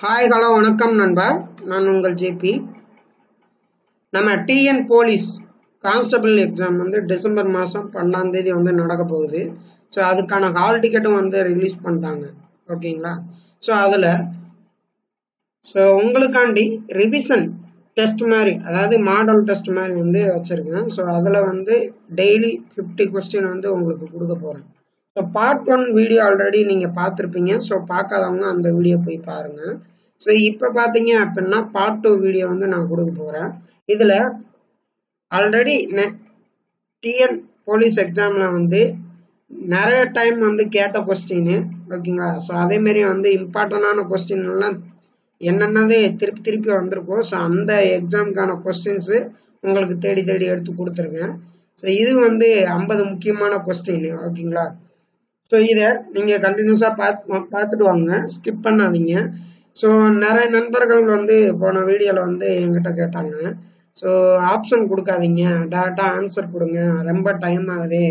हाय hello वणक्कम नंबा नान उंगल जेपी नम्म टीएन पोलीस कांस्टेबल एग्जाम வந்து டிசம்பர் மாதம் 12ஆம் தேதி வந்து நடக்க போகுது சோ அதுக்கான ஹால் டிக்கெட் வந்து ரிலீஸ் பண்ணிட்டாங்க ஓகேங்களா சோ அதுல சோ உங்களுக்காண்டி ரிவிஷன் टेस्ट मारे अदावदु मॉडल टेस्ट मारे வந்து வச்சிருக்கேன் சோ அதுல வந்து டெய்லி 50 क्वेश्चन வந்து உங்களுக்கு கொடுக்க போறேன் சோ பார்ட் 1 வீடியோ ஆல்ரெடி நீங்க பாத்திருப்பீங்க சோ பார்க்காதவங்க அந்த வீடியோ போய் பாருங்க சோ இப்போ பாத்தீங்க அப்படினா பார்ட் 2 வீடியோ வந்து நான் கொடுக்க போறேன் இதுல ஆல்ரெடி டிஎன் போலீஸ் எக்ஸாம்ல வந்து நிறைய டைம் வந்து கேட்ட क्वेश्चन ஓகேங்களா சோ அதே மாதிரி வந்து இம்பார்ட்டன்டான क्वेश्चन எல்லாம் என்னன்னதே திருப்பி திருப்பி வந்திருக்கும் சோ அந்த एग्जामக்கான क्वेश्चंस உங்களுக்கு தேடி தேடி எடுத்து கொடுத்திருக்கேன் சோ இது வந்து 50 முக்கியமான क्वेश्चन ஓகேங்களா சோ இத நீங்க கண்டினியூஸா பார்த்துட்டு வாங்க ஸ்கிப் பண்ணாதீங்க சோ நிறைய நண்பர்கள் வந்து போன வீடியோல வந்து என்கிட்ட கேட்டாங்க சோ ஆப்ஷன் கொடுக்காதீங்க டைரக்ட்டா ஆன்சர் கொடுங்க ரொம்ப டைம் ஆகுது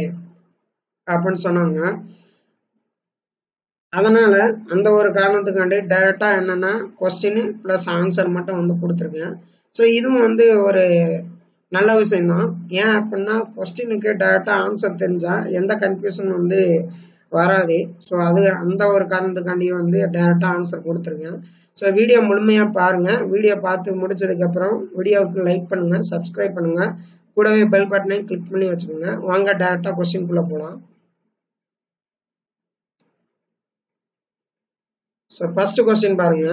அப்படி சொன்னாங்க அதனால அந்த ஒரு காரணத்துக்காண்டி டைரக்ட்டா என்னன்னா क्वेश्चन + ஆன்சர் மட்டும் வந்து கொடுத்திருக்கேன் சோ இதுவும் வந்து ஒரு நல்ல விஷயம் தான் ஏன் அப்படினா क्वेश्चनக்கு டைரக்ட்டா ஆன்சர் தெரிஞ்சா எந்த கன்ஃபியூஷன் வந்து வராது சோ அது அந்த ஒரு காரணத்துக்காண்டி வந்து டைரக்ட்டா ஆன்சர் கொடுத்திருக்கேன் சோ வீடியோ முழுமையா பாருங்க வீடியோ பார்த்து முடிச்சதுக்கு அப்புறம் வீடியோக்கு லைக் பண்ணுங்க சப்ஸ்கிரைப் பண்ணுங்க கூடவே பெல் பட்டனை கிளிக் பண்ணி வச்சுக்கோங்க வாங்க டைரக்ட்டா क्वेश्चन குள்ள போலாம் So first question பாருங்க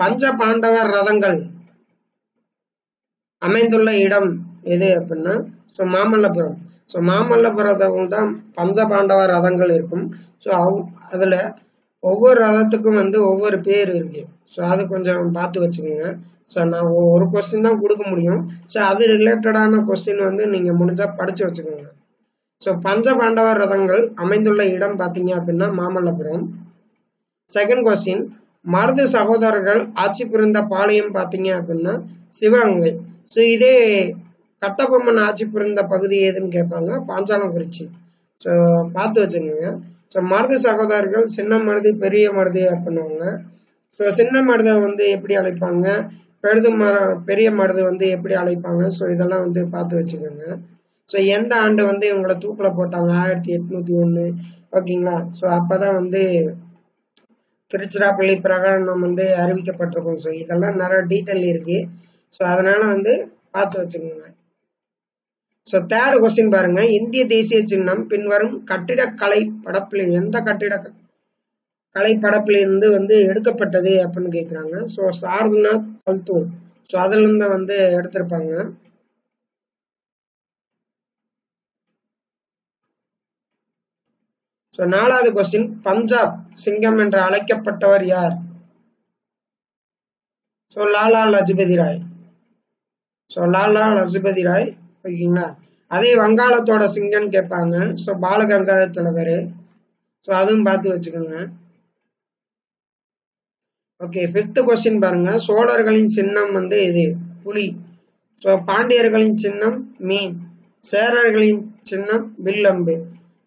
பஞ்ச பாண்டவர் ரதங்கள் அமைந்துள்ள இடம் எது அப்படினா சோ மாமல்லபுரம் சோ மாமல்லபுரத்துல தான் பஞ்ச பாண்டவர் ரதங்கள் இருக்கும் சோ அதுல ஒவ்வொரு ரதத்துக்கும் வந்து ஒவ்வொரு பேர் இருக்கு சோ அது கொஞ்சம் பார்த்து வச்சுக்கோங்க சோ நான் ஒரு क्वेश्चन தான் கொடுக்க முடியும் சோ அது ரிலேட்டடான क्वेश्चन வந்து நீங்க முடிஞ்சா படிச்சு வச்சுக்கோங்க So पंच पांडव रथंगल அமைந்துள்ள இடம் பாத்தீங்க அப்படினா மாமல்லபுரம் செகண்ட் क्वेश्चन மருது சகோதரர்கள் ஆட்சி புரிந்த பாளையம் பாத்தீங்க அப்படினா சிவகங்கை சோ இதே கட்டபொம்மன் ஆட்சி புரிந்த பகுதி ஏதுன்னு கேட்பாங்க பாஞ்சாலங்குறிச்சி சோ பார்த்து வச்சுக்கங்க சோ மருது சகோதரர்கள் சின்ன மருது பெரிய மருது அப்படினுவாங்க சோ சின்ன மருது வந்து எப்படி அழைப்பாங்க பெரிய மருது வந்து எப்படி அழைப்பாங்க சோ இதெல்லாம் வந்து பார்த்து வச்சுக்கங்க சோ எந்த ஆண்டு வந்து இவங்கள தூக்குல போட்டாங்க 1801 ஓகேங்களா சோ அப்பதான் வந்து திருச்சிராப்பள்ளி பிரகடனம் வந்து அறிவிக்கப்பட்டிருக்கும் சோ இதெல்லாம் நிறைய டீடைல் இருக்கு சோ அதனால வந்து பார்த்து வச்சுக்கோங்க சோ தேர்ட் क्वेश्चन பாருங்க இந்திய தேசிய சின்னம் பின்வரும் கட்டிடக்கலை படப்பில் எந்த கட்டிடக்கலை படப்பில் இருந்து வந்து எடுக்கப்பட்டது அப்படினு கேக்குறாங்க சோ சாரநாத் கல்தூன் சோ அதுல இருந்து வந்து எடுத்துப்பாங்க So நாலாவது क्वेश्चन பஞ்சாப் சிங்கம் என்று அழைக்கப்பட்டவர் யார் சோ லாலா லஜபதி ராய் சோ லாலா லஜபதி ராய் ஓகேங்களா அதே வங்காளத்தோட சிங்கம் கேட்பாங்க சோ பாலகங்காதர திலகர் சோ அதுவும் பார்த்து வச்சுக்கோங்க ஓகே 5th क्वेश्चन பாருங்க சோழர்களின் சின்னம் வந்து இது புலி சோ பாண்டியர்களின் சின்னம் மீன் சேரர்களின் சின்னம் வில்லம்பு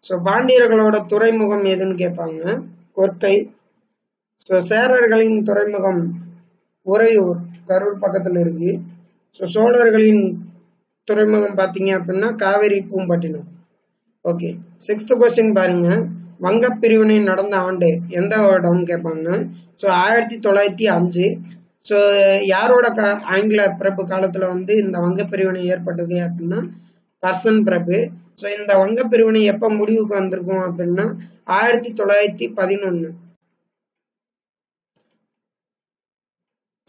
சோ பாண்டியர்களோட துறைமுகம் எதுன்னு கேட்பாங்க கொற்கை சோ சேரர்களின் துறைமுகம் உறையூர் கரூர் பக்கத்துல இருக்கு சோ சோழர்களின் துறைமுகம் பாத்தீங்க அப்படினா Kaveri Poompattinam okay 6th question பாருங்க வங்க பிரிவினை நடந்த ஆண்டு எந்த வருடம் கேட்பாங்க சோ 1905 சோ யாரோட ஆங்கில பிரபு காலத்துல வந்து இந்த வங்க பிரிவினை ஏற்பட்டது அப்படினா पर्सन प्रभु சோ இந்த வங்க பிரிவினை எப்ப முடிவுக்கு வந்திருக்கும் அப்படினா 1911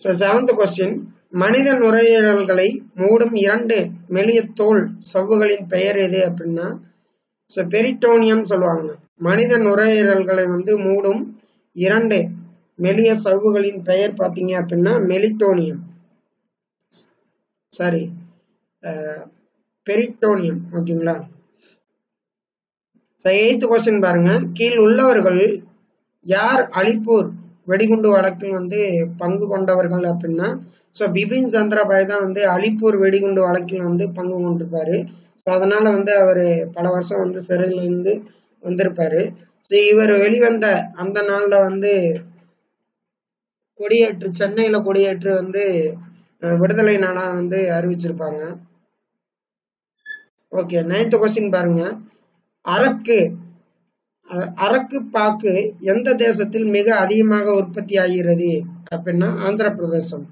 சோ 7th क्वेश्चन மனித நுரையீரல்களை மூடும் இரண்டு மெலிய தோல் சவ்வுகளின் பெயர் எது அப்படினா சோ பெரிட்டோனியம் சொல்வாங்க மனித நுரையீரல்களை வந்து மூடும் இரண்டு மெலிய சவ்வுகளின் பெயர் பாத்தீங்க அப்படினா மெலிட்டோனியம் சாரி பெரிட்டோனியம் ஓகேங்களா சோ 8th क्वेश्चन பாருங்க கீழ் உள்ளவர்கள் யார் அலிப்பூர் வெடிகுண்டு வழக்கில் வந்து பங்கு கொண்டவர்கள் அப்படினா சோ பிபின் சந்திரபாய் தான் வந்து அலிப்பூர் வெடிகுண்டு வழக்கில் வந்து பங்கு கொண்டிருப்பாரு சோ அதனால வந்து அவர் பல வருஷம் வந்து சிறையில இருந்து வந்திருப்பாரு. ஸோ இவர் வெளிவந்த அந்த நாளில் வந்து கொடியேற்று சென்னையில் கொடியேற்று வந்து விடுதலை நாளாக வந்து அறிவிச்சிருப்பாங்க. ஓகே, 9th கொஸ்டின் பாருங்க. அரக்கு பாக்கு எந்த தேசத்தில் மிக அதிகமாக உற்பத்தி ஆகிறது அப்படின்னா ஆந்திர பிரதேசம்.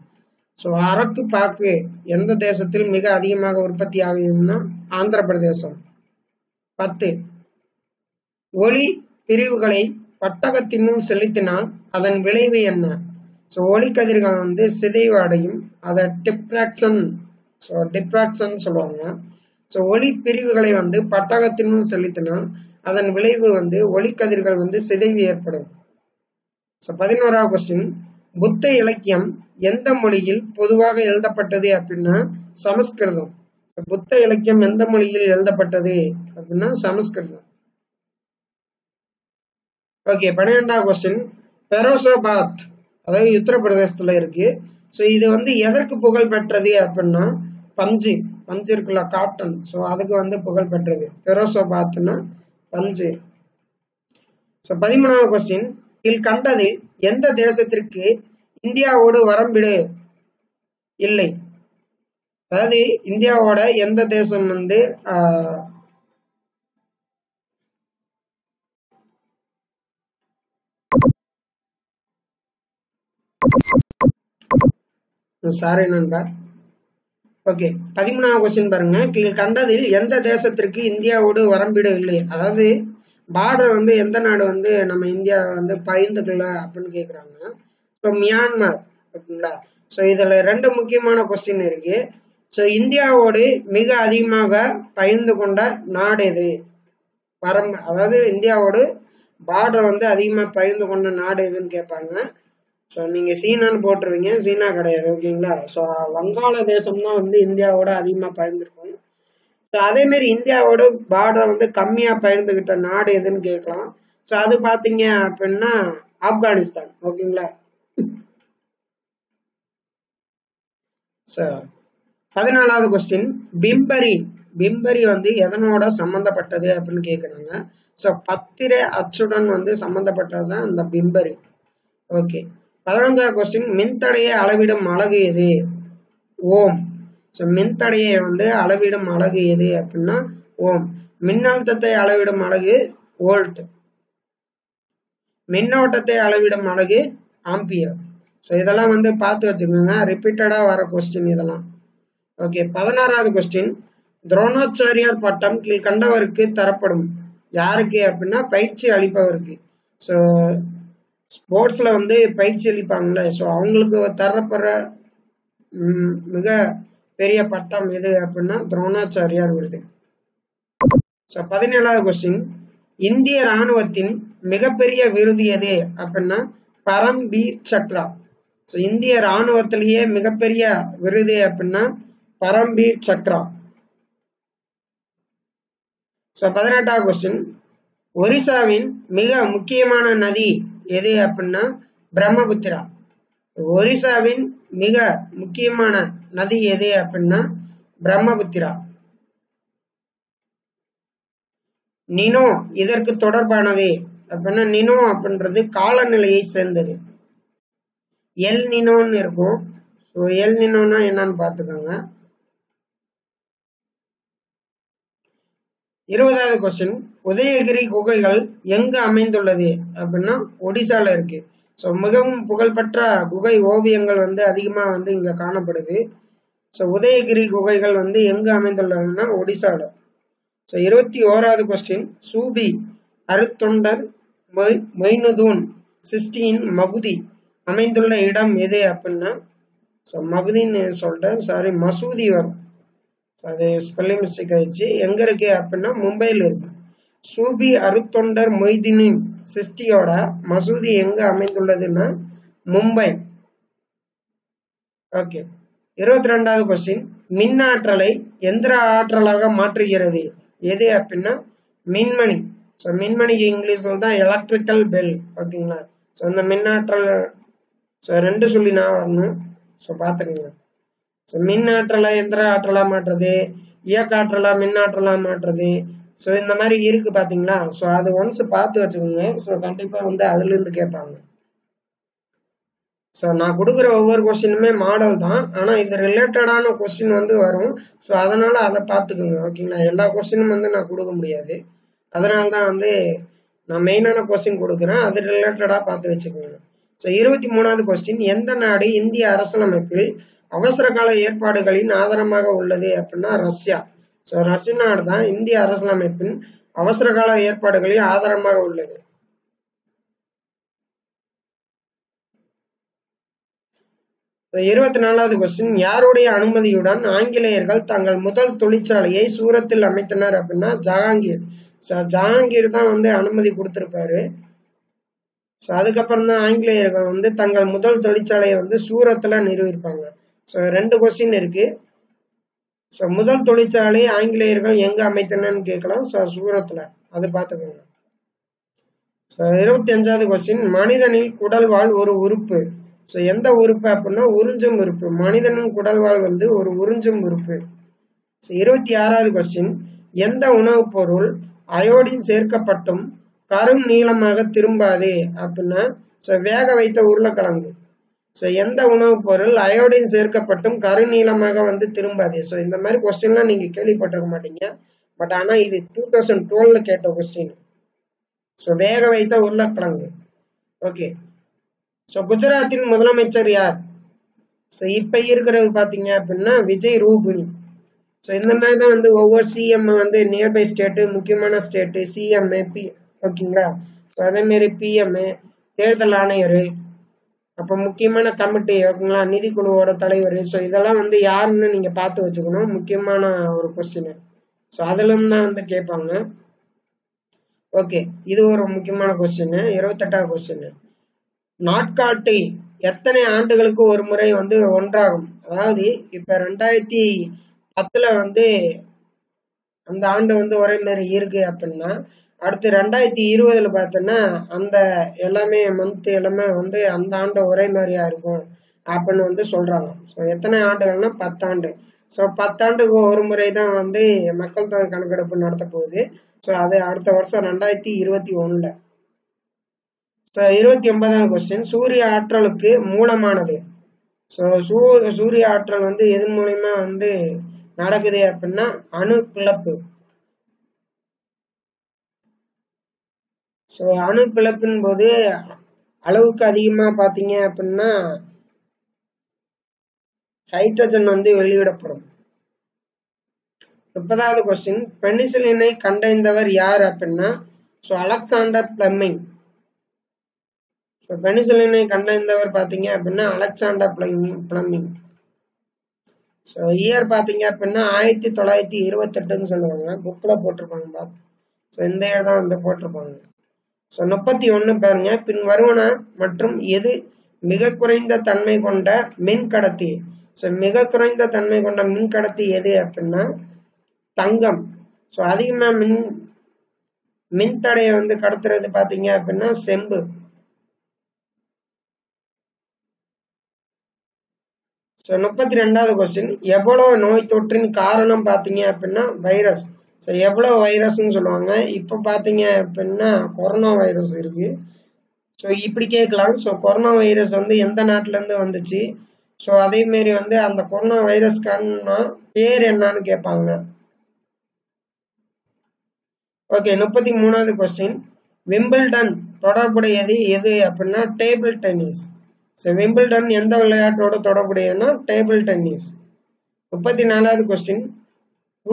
ஸோ அரக்கு பாக்கு எந்த தேசத்தில் மிக அதிகமாக உற்பத்தி ஆகுதுன்னா ஆந்திர பிரதேசம். 10 ஒளி பிரிவுகளை பட்டகத்தின்னும் செலுத்தினால் அதன் விளைவு என்ன? ஸோ ஒளி கதிர்கள் வந்து சிதைவு அடையும், அதை டிப்ராக்ஷன் சொல்லுவாங்க. ஸோ ஒளி பிரிவுகளை வந்து பட்டகத்தின்னும் செலுத்தினால் அதன் விளைவு வந்து ஒளிக்கதிர்கள் வந்து சிதைவு ஏற்படும். ஸோ 11வது கொஸ்டின். புத்த இலக்கியம் எந்த மொழியில் பொதுவாக எழுதப்பட்டது அப்படின்னா சமஸ்கிருதம். புத்த இலக்கியம் எந்த மொழியில் எழுதப்பட்டது அப்படின்னா சமஸ்கிருதம். ஓகே, 12வது கொஸ்டின். பெரோசாபாத், அதாவது உத்தரப்பிரதேசத்துல இருக்கு. ஸோ இது வந்து எதற்கு புகழ் பெற்றது அப்படின்னா பஞ்சு இருக்குல்ல காட்டன், ஸோ அதுக்கு வந்து புகழ் பெற்றது பெரோசாபாத்னா பஞ்சு. ஸோ 13வது கொஸ்டின். இதில் கண்டதில் எந்த தேசத்திற்கு இந்தியாவோடு வரம்பிடு இல்லை? அதாவது இந்தியாவோட எந்த தேசம் வந்து சாரி நண்பா. ஓகே, 13வது கொஸ்டின் பாருங்க. கீழ் கண்டதில் எந்த தேசத்திற்கு இந்தியாவோடு வரம்பிடு இல்லை, அதாவது பார்டர் வந்து எந்த நாடு வந்து நம்ம இந்தியா வந்து பகிர்ந்துக்கல அப்படின்னு கேட்குறாங்க. ஸோ மியான்மர் ஓகேங்களா. ஸோ இதில் 2 முக்கியமான கொஸ்டின் இருக்கு. ஸோ இந்தியாவோடு மிக அதிகமாக பகிர்ந்து கொண்ட நாடு எது? அதாவது இந்தியாவோடு பார்டர் வந்து அதிகமாக பகிர்ந்து கொண்ட நாடு எதுன்னு கேட்பாங்க. ஸோ நீங்கள் சீனான்னு போட்டுருவீங்க, சீனா கிடையாது ஓகேங்களா. ஸோ வங்காளதேசம் தான் வந்து இந்தியாவோட அதிகமாக பகிர்ந்துருக்கும். ஸோ அதேமாரி இந்தியாவோட பார்டர் வந்து கம்மியாக பகிர்ந்துக்கிட்ட நாடு எதுன்னு கேட்கலாம். ஸோ அது பார்த்தீங்க அப்படின்னா ஆப்கானிஸ்தான் ஓகேங்களா. So 14வது question. பிம்பரி வந்து எதனோட சம்மந்தப்பட்டது அப்படின்னு கேட்குறாங்க. ஸோ பத்திரை அச்சுடன் வந்து சம்மந்தப்பட்டது தான் இந்த பிம்பரி. Okay, 15வது question. மின்தடையை அளவிடும் அலகு எது? ஓம். ஸோ மின்தடையை வந்து அளவிடும் அலகு எது அப்படின்னா ஓம். மின்னழுத்தத்தை அளவிடும் அலகு வோல்ட். மின்னோட்டத்தை அளவிடும் அலகு ஆம்பியர். ஸோ இதெல்லாம் வந்து பார்த்து வச்சுக்கோங்க, ரிப்பீட்டடாக வர கொஸ்டின் இதெல்லாம். Okay, 16வது question. துரோணாச்சாரியார் பட்டம் கீழ்கண்டவருக்கு தரப்படும், யாருக்கு அப்படின்னா பயிற்சி அளிப்பவருக்கு. ஸோ ஸ்போர்ட்ஸ்ல வந்து பயிற்சி அளிப்பாங்களே, ஸோ அவங்களுக்கு தரப்படுற மிக பெரிய பட்டம் எது அப்படின்னா துரோணாச்சாரியார் விருது. ஸோ 17வது கொஸ்டின். இந்திய இராணுவத்தின் மிகப்பெரிய விருது எது அப்படின்னா பரம்வீர் சக்ரா. ஸோ இந்திய இராணுவத்திலேயே மிகப்பெரிய விருது அப்படின்னா பரம்வீர் சக்ரா. ஸோ 18வது கொஸ்டின். ஒரிசாவின் மிக முக்கியமான நதி எது அப்படின்னா பிரம்மபுத்திரா. ஒரிசாவின் மிக முக்கியமான நதி எது அப்படின்னா பிரம்மபுத்திரா. நினோ இதற்கு தொடர்பானது அப்படின்னா நினோ அப்படின்றது காலநிலையை சேர்ந்தது. எல் நினோன்னு இருக்கும். ஸோ எல் நினோன்னா என்னன்னு பார்த்துக்கோங்க. 20வது கொஸ்டின். உதயகிரி குகைகள் எங்கு அமைந்துள்ளது அப்படின்னா ஒடிசால இருக்கு. ஸோ மிகவும் புகழ்பெற்ற குகை ஓவியங்கள் வந்து அதிகமாக வந்து இங்கே காணப்படுது. ஸோ உதயகிரி குகைகள் வந்து எங்கு அமைந்துள்ளதுன்னா ஒடிசால. ஸோ 21வது கொஸ்டின். சூபி அருத்தொண்டர் மொய்னுதூன் சிஸ்டியின் மகுதி அமைந்துள்ள இடம் எது அப்படின்னா ஸோ மகுதின்னு சொல்லிட்டேன் சாரி மசூதி வரும், அது ஸ்பெல்லிங் மிஸ்டேக் ஆயிடுச்சு. எங்க இருக்கு அப்படின்னா மும்பையில் இருக்கு. சூபி அருத்தொண்டர் மொய்தீனின் சிஸ்டியோட மசூதி எங்க அமைந்துள்ளதுன்னா மும்பை. ஓகே, 22வது கொஸ்டின். மின் ஆற்றலை எந்திர ஆற்றலாக மாற்றுகிறது எது அப்படின்னா மின்மணி. ஸோ மின்மணிக்கு இங்கிலீஷ்ல தான் எலக்ட்ரிக்கல் பெல் ஓகேங்களா. ஸோ இந்த மின் ஆற்றல் ஸோ 2 சொல்லி நான் வரணும். ஸோ பார்த்துக்கோங்க, மின் ஆற்றலை எந்திர ஆற்றலா மாற்றுறது, இயக்க ஆற்றலா மின் ஆற்றலா மாற்றுறது, ஸோ இந்த மாதிரி இருக்கு பாத்தீங்களா. ஸோ அது ஒன்ஸ் பார்த்து வச்சுக்கோங்க. ஸோ கண்டிப்பாக வந்து அதுலேருந்து கேட்பாங்க. ஸோ நான் கொடுக்குற ஒவ்வொரு கொஸ்டினுமே மாடல் தான், ஆனால் இது ரிலேட்டடான கொஸ்டின் வந்து வரும். ஸோ அதனால் அதை பார்த்துக்குங்க ஓகேங்களா. எல்லா கொஸ்டினும் வந்து நான் கொடுக்க முடியாது, அதனால தான் வந்து நான் மெயினான கொஸ்டின் கொடுக்குறேன், அது ரிலேட்டடாக பார்த்து வச்சுக்கோங்க. ஸோ 23வது கொஸ்டின், எந்த நாடு இந்திய அரசியலமைப்பில் அவசர கால ஏற்பாடுகளின் ஆதாரமாக உள்ளது அப்படின்னா ரஷ்யா. ஸோ ரஷ்ய நாடு தான் இந்திய அரசியலமைப்பின் அவசர கால ஏற்பாடுகளின் ஆதாரமாக உள்ளது. ஸோ 24வது கொஸ்டின், யாருடைய அனுமதியுடன் ஆங்கிலேயர்கள் தங்கள் முதல் தொழிற்சாலையை சூரத்தில் அமைத்தனர் அப்படின்னா ஜஹாங்கீர். ஸோ ஜஹாங்கீர் தான் வந்து அனுமதி கொடுத்திருப்பாரு. ஸோ அதுக்கப்புறம் தான் ஆங்கிலேயர்கள் வந்து தங்கள் முதல் தொழிற்சாலையை வந்து சூரத்தில் நிறுவிருப்பாங்க. ஸோ 2 கொஸ்டின் இருக்கு. ஸோ முதல் தொழிற்சாலை ஆங்கிலேயர்கள் எங்க அமைத்தனன்னு கேட்கலாம். ஸோ சூரத்தில், அது பார்த்துக்கோங்க. ஸோ 25வது கொஸ்டின், மனிதனில் குடல்வால் ஒரு உறுப்பு. ஸோ எந்த உறுப்பு அப்படின்னா உறிஞ்சும் உறுப்பு. மனிதனின் குடல்வால் வந்து ஒரு உறிஞ்சும் உறுப்பு. ஸோ 26வது கொஸ்டின், எந்த உணவுப் பொருள் அயோடின் சேர்க்கப்பட்டும் கரும் நீளமாக திரும்பாது அப்படின்னா வேக வைத்த உருளைக்கிழங்கு. ஸோ எந்த உணவுப் பொருள் அயோடின் சேர்க்கப்பட்டும் கருநீளமாக வந்து திரும்பாது. ஸோ இந்த மாதிரி கொஸ்டின்லாம் நீங்க கேள்விப்பட்டிருக்க மாட்டீங்க, பட் ஆனால் இது 2012ல் கேட்ட கொஸ்டின். ஸோ வேக வைத்த உருளைக்கிழங்கு ஓகே. ஸோ குஜராத்தின் முதலமைச்சர் யார்? ஸோ இப்போ இருக்கிறது பார்த்தீங்க அப்படின்னா விஜய் ரூபினி. ஸோ இந்த மாதிரி தான் வந்து ஒவ்வொரு சிஎம் வந்து நியர்பை ஸ்டேட்டு, முக்கியமான ஸ்டேட்டு, சிஎம்ஏ பி ஓகேங்களா. ஸோ அதேமாரி பிஎம்மு, தேர்தல் ஆணையர், அப்போ முக்கியமான கமிட்டி ஓகேங்களா, நிதிக்குழுவோட தலைவர். ஸோ இதெல்லாம் வந்து யாருன்னு நீங்கள் பார்த்து வச்சுக்கணும், முக்கியமான ஒரு கொஸ்டின். ஸோ அதுலேருந்து தான் வந்து கேட்பாங்க ஓகே. இது ஒரு முக்கியமான கொஸ்டின். 28வது கொஸ்டின், நாட்காட்டி எத்தனை ஆண்டுகளுக்கு ஒரு முறை வந்து ஒன்றாகும்? அதாவது இப்போ 2010ல் வந்து அந்த ஆண்டு வந்து ஒரே மாரி இருக்கு அப்படின்னா, அடுத்து 2020ல் பார்த்தோன்னா அந்த எல்லாமே மந்த் எல்லாமே வந்து அந்த ஆண்டு ஒரே மாதிரியா இருக்கும் அப்படின்னு வந்து சொல்றாங்க. ஸோ எத்தனை ஆண்டுகள்னா 10 ஆண்டு. ஸோ 10 ஆண்டுக்கு ஒரு முறை தான் வந்து மக்கள் தொகை கணக்கெடுப்பு நடத்த போகுது. ஸோ அது அடுத்த வருஷம் 2021ல். ஸோ 29வது கொஸ்டின், சூரிய ஆற்றலுக்கு மூலமானது. ஸோ சூரிய ஆற்றல் வந்து எது மூலமா வந்து நடக்குது அப்படின்னா அணு கிளப்பு. ஸோ அணு பிளப்பின் போது அளவுக்கு அதிகமாக பார்த்தீங்க அப்படின்னா ஹைட்ரஜன் வந்து வெளியிடப்படும். 30வது கொஸ்டின், பெனிசிலினை கண்டறிந்தவர் யார் அப்படின்னா ஸோ அலெக்சாண்டர் பிளமிங். ஸோ பெனிசிலினை கண்டறிந்தவர் பார்த்தீங்க அப்படின்னா அலெக்சாண்டர் பிளமிங். ஸோ இயர் பார்த்தீங்க அப்படின்னா 1928ன்னு சொல்லுவாங்க, புக்கில் போட்டிருப்பாங்க பார்த்து. ஸோ இந்த இயர் தான் வந்து போட்டிருப்பாங்க. ஸோ 31 பாருங்க, பின் வருவன மற்றும் எது மிக குறைந்த தன்மை கொண்ட மின் கடத்தி? ஸோ மிக குறைந்த தன்மை கொண்ட மின் கடத்தி எது அப்படின்னா தங்கம். ஸோ அதிகமாக மின்தடையை வந்து கடத்துறது பார்த்தீங்க அப்படின்னா செம்பு. ஸோ 32வது கொஸ்டின், எவ்வளோ நோய் தொற்றின் காரணம் பார்த்தீங்க அப்படின்னா வைரஸ். ஸோ எவ்வளோ வைரஸ்ன்னு சொல்லுவாங்க, இப்போ பார்த்தீங்க அப்படின்னா கொரோனா வைரஸ் இருக்கு. ஸோ இப்படி கேட்கலாம். ஸோ கொரோனா வைரஸ் வந்து எந்த நாட்டிலேருந்து வந்துச்சு? ஸோ அதேமாரி வந்து அந்த கொரோனா வைரஸ்க்கான பேர் என்னன்னு கேட்பாங்க ஓகே. 33வது கொஸ்டின், விம்பிள்டன் தொடர்புடையது எது அப்படின்னா டேபிள் டென்னிஸ். ஸோ விம்பிள்டன் எந்த விளையாட்டோட தொடர்புடையதுன்னா டேபிள் டென்னிஸ். 34வது கொஸ்டின்,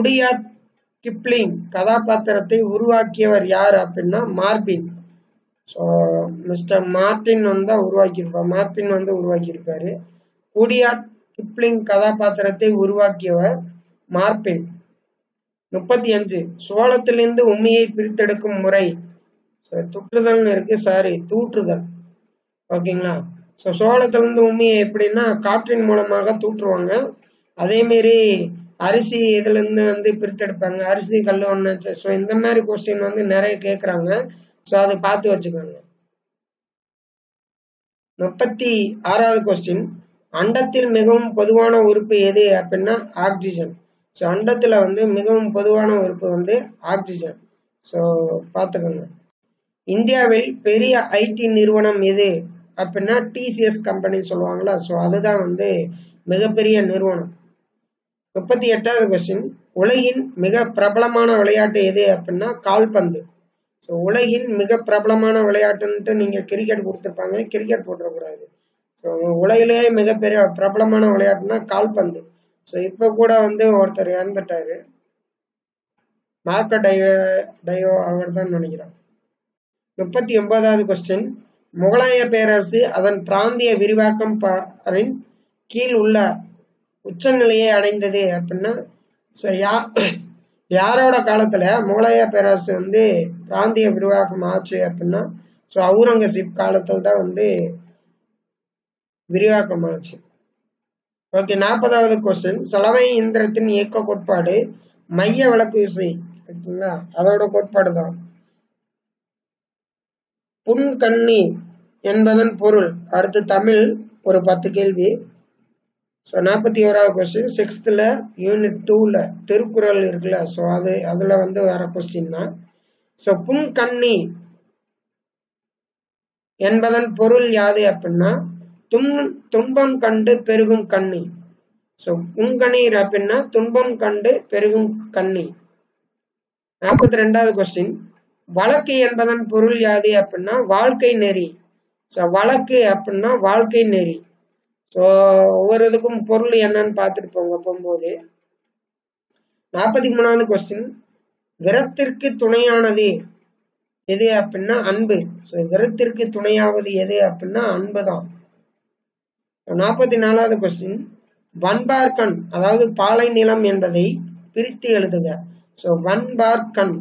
உடையாட் கிப்ளிங் கதாபாத்திரத்தை உருவாக்கியவர் யார் அப்படின்னா மார்பின். ஸோ மிஸ்டர் மார்டின் வந்து உருவாக்கியிருப்பார், மார்பின் வந்து உருவாக்கியிருப்பாரு. உடையாட் கிப்ளிங் கதாபாத்திரத்தை உருவாக்கியவர் மார்பின். 35, சோளத்திலிருந்து உமியை பிரித்தெடுக்கும் முறை. ஸோ துற்றுதல்னு இருக்கு, சாரி தூற்றுதல் ஓகேங்களா. ஸோ சோளத்திலிருந்து உமியை எப்படின்னா காற்றின் மூலமாக தூற்றுவாங்க. அதேமாரி அரிசி இதுலேருந்து வந்து பிரித்தெடுப்பாங்க, அரிசி கல் ஒன்று. ஸோ இந்த மாதிரி கொஸ்டின் வந்து நிறைய கேட்குறாங்க. ஸோ அது பார்த்து வச்சுக்கோங்க. 36வது கொஸ்டின், அண்டத்தில் மிகவும் பொதுவான உறுப்பு எது அப்படின்னா ஆக்சிஜன். So, अंडत्तिल वंदु मिகவும் பொதுவான உறுப்பு வந்து ஆக்ஸிஜன். சோ பாத்துக்கங்க. இந்தியாவில் பெரிய ஐடி நிறுவனம் எது அப்படினா TCS கம்பெனி சொல்வாங்களா. சோ அதுதான் வந்து மிகப்பெரிய நிறுவனம். 38வது क्वेश्चन. உலகின் மிக பிரபலமான விளையாட்டு எது அப்படினா கால்பந்து. சோ உலகின் மிக பிரபலமான விளையாட்டுன்னு நீங்க கிரிக்கெட் கொடுத்திருப்பாங்க, கிரிக்கெட் போட்ற கூடாது. சோ உலகிலேயே மிகப்பெரிய பிரபலமான விளையாட்டுனா கால்பந்து. So, இப்போ கூட வந்து ஒருத்தர் இறந்துட்டாரு, மார்க்கோ டயோ அவர் தான் நினைக்கிறேன். 39வது கொஸ்டின். முகலாய பேரரசு அதன் பிராந்திய விரிவாக்கம் கீழ் உள்ள உச்சநிலையை அடைந்தது அப்படின்னா யாரோட காலத்துல முகலாய பேரரசு வந்து பிராந்திய விரிவாக்கம் ஆச்சு அப்படின்னா ஸோ அவுரங்கசீப் காலத்தில் தான் வந்து விரிவாக்கம் ஆச்சு. ओके 40வது क्वेश्चन. சலவை இயந்திரத்தின் இயக்க கோட்பாடு மைய விலக்கு விசை ஓகேங்களா, அதோட கோட்பாடு தான். புன்கண்ணி என்பதன் பொருள். அடுத்து தமிழ் ஒரு 10 கேள்வி. So 41வது question. 6th ல யூனிட் 2 ல திருக்குறள் இருக்குல, சோ அது அதுல வந்து வேற क्वेश्चन தான். சோ புன்கண்ணி என்பதன் பொருள் யாது அப்படினா துன்பம் கண்டு பெருகும் கண்ணி. சோ புன்கண்ணீர் அப்படின்னா துன்பம் கண்டு பெருகும் கண்ணி. 42வது கொஸ்டின். வழக்கு என்பதன் பொருள் யாது அப்படின்னா வாழ்க்கை நெறி. சோ வழக்கு அப்படின்னா வாழ்க்கை நெறி. சோ ஒவ்வொரு இதுக்கும் பொருள் என்னன்னு பார்த்துட்டு போங்க போகும்போது. 43வது கொஸ்டின். விரத்திற்கு துணையானது எது அப்படின்னா அன்பு. சோ விரத்திற்கு துணையாவது எது அப்படின்னா அன்பு தான். 44வது क्वेश्चन. வன்பார்கண் அதாவது பாலை நிலம் என்பதை பிரித்து எழுதுக. சோ வன்பார்கண்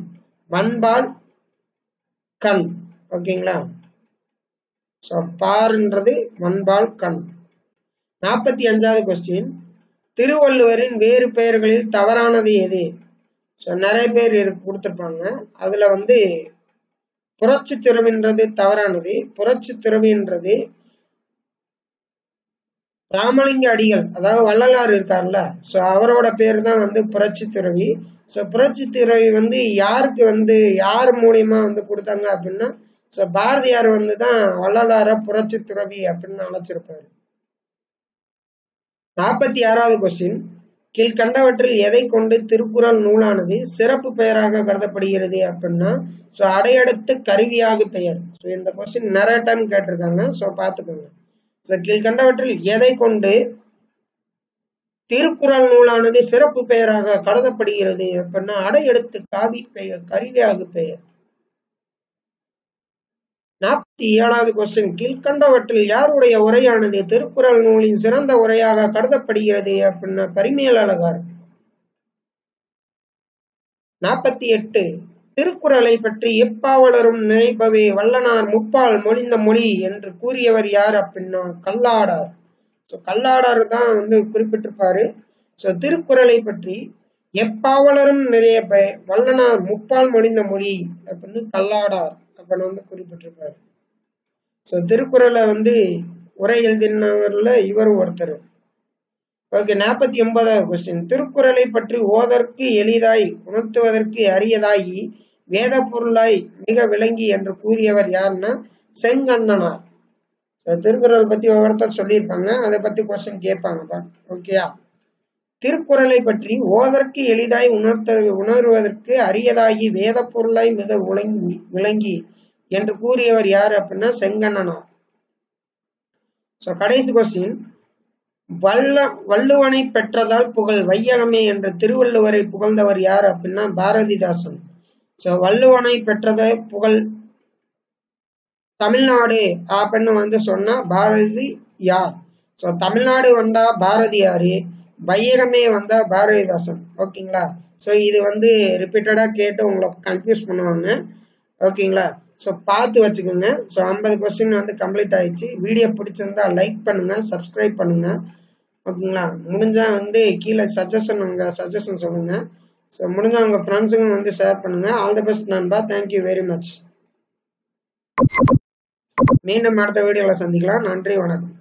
வன்பார்கண் ஓகேங்களா, சோ பார்ன்றது வன்பார்கண். 45வது क्वेश्चन. திருவள்ளுவரின் வேறு பெயர்களில் தவறானது எது? சோ நிறைய பேர் கொடுத்திருப்பாங்க, அதுல வந்து புரட்சி துறவின்றது தவறானது. புரட்சி துறவின்றது ராமலிங்க அடிகள் அதாவது வள்ளலார் இருக்காருல்ல, சோ அவரோட பேர் தான் வந்து புரட்சி துறவி. சோ புரட்சி துறவி வந்து யாருக்கு வந்து யார் மூலியமா வந்து கொடுத்தாங்க அப்படின்னா சோ பாரதியார் வந்து தான் வள்ளலார புரட்சி துறவி அப்படின்னு அழைச்சிருப்பாரு. 46வது क्वेश्चन. கீழ்கண்டவற்றில் எதை கொண்டு திருக்குறள் நூலானது சிறப்பு பெயராக கருதப்படுகிறது அப்படின்னா சோ அடையடுத்து கருவியாக பெயர். சோ இந்த क्वेश्चन நிறைய டைம் கேட்டிருக்காங்க, சோ பாத்துக்கோங்க. சோ கீழ்கண்டவற்றில் எதை கொண்டு திருக்குறள் நூலானது சிறப்பு பெயராக கருதப்படுகிறது அப்படின்னா அடையெடுத்து காவி பெயர் கருவியாக பெயர். 47வது கொஸ்டின். கீழ்கண்டவற்றில் யாருடைய உரையானது திருக்குறள் நூலின் சிறந்த உரையாக கருதப்படுகிறது அப்படின்னா பரிமேலழகர். 48 திருக்குறளை பற்றி எப்பாவலரும் நினைப்பவே வல்லனார் முப்பால் மொழிந்த மொழி என்று கூறியவர் யார் அப்படின்னா கல்லாடார். சோ கல்லாடார் தான் வந்து குறிப்பிட்டிருப்பாரு. சோ திருக்குறளை பற்றி எப்பாவலரும் நிறைய வல்லனார் முப்பால் மொழிந்த மொழி அப்படின்னு கல்லாடார் அப்படின்னு வந்து குறிப்பிட்டிருப்பாரு. சோ திருக்குறளை வந்து உரை எழுதினவர்ல இவரும் ஒருத்தர். ஓகே 49வது கொஸ்டின். திருக்குறளை பற்றி ஓதற்கு எளிதாய் உணர்த்துவதற்கு அரியதாகி வேத பொருளாய் மிக விளங்கி என்று கூறியவர் யாருன்னா செங்கண்ணனார். திருக்குறள் பத்தி ஒவ்வொருத்தர் சொல்லியிருப்பாங்க, அதை பத்தி கொஸ்டின் கேட்பாங்கப்பா ஓகேயா. திருக்குறளை பற்றி ஓதற்கு எளிதாய் உணர்வதற்கு அரியதாகி வேத பொருளாய் மிக விளங்கி என்று கூறியவர் யார் அப்படின்னா செங்கண்ணனார். சோ கடைசி கொஸ்டின். வள்ளுவனை பெற்றதால் புகழ் வையகமே என்று திருவள்ளுவரை புகழ்ந்தவர் யார் அப்படின்னா பாரதிதாசன். சோ வள்ளுவனை பெற்றத புகழ் தமிழ்நாடு அப்படின்னு வந்து சொன்னா பாரதியார். சோ தமிழ்நாடு வந்தா பாரதியாரு, வையகமே வந்தா பாரதிதாசன் ஓகேங்களா. சோ இது வந்து ரிப்பீட்டடா கேட்டு உங்களை கன்ஃபியூஸ் பண்ணுவாங்க ஓகேங்களா, சோ பார்த்து வச்சுக்கோங்க. சோ 50 கொஸ்டின் வந்து கம்ப்ளீட் ஆயிடுச்சு. வீடியோ பிடிச்சிருந்தா லைக் பண்ணுங்க, சப்ஸ்கிரைப் பண்ணுங்க ஓகேங்களா. முடிஞ்சா வந்து கீழே சஜஷன் உங்க சஜஷன் சொல்லுங்க. சோ முடிஞ்சா உங்க ஃப்ரெண்ட்ஸுக்கும் வந்து ஷேர் பண்ணுங்க. ஆல் தி பெஸ்ட் நண்பா, தேங்க்யூ வெரி மச். மீண்டும் அடுத்த வீடியோல சந்திக்கலாம். நன்றி, வணக்கம்.